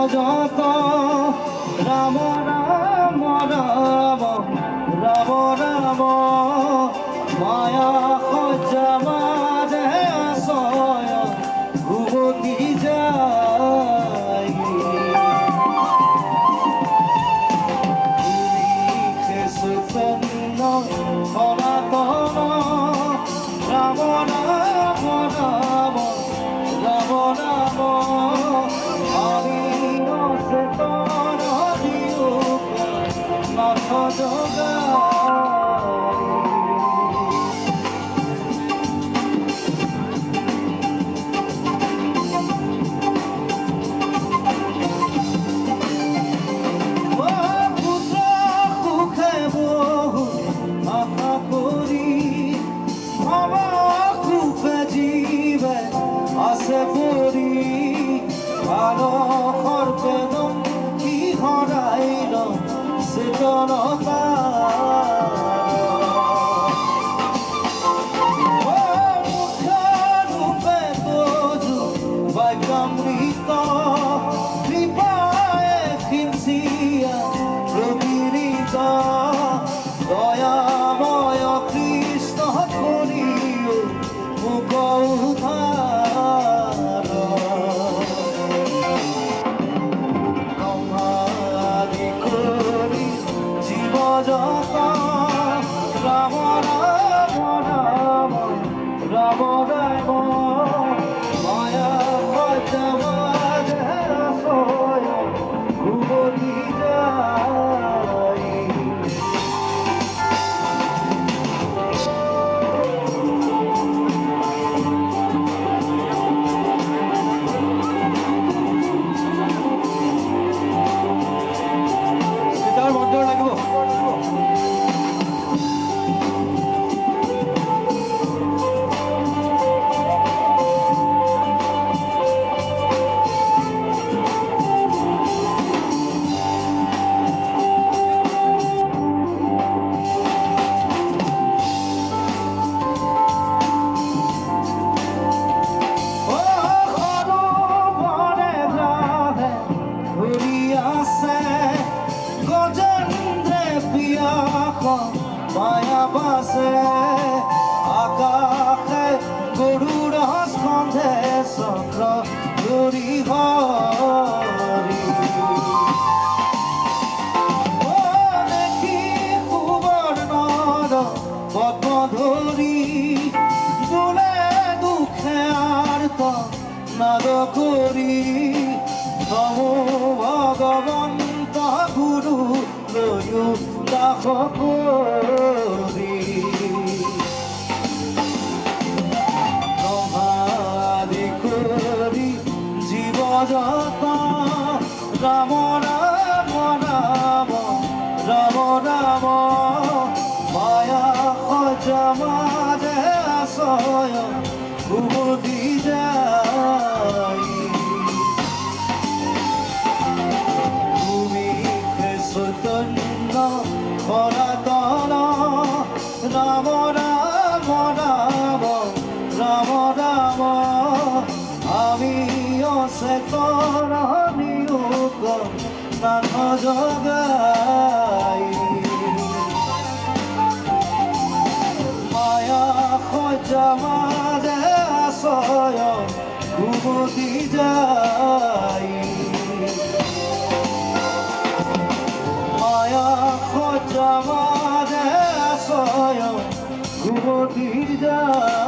Maya khojama de soyo guboti jai.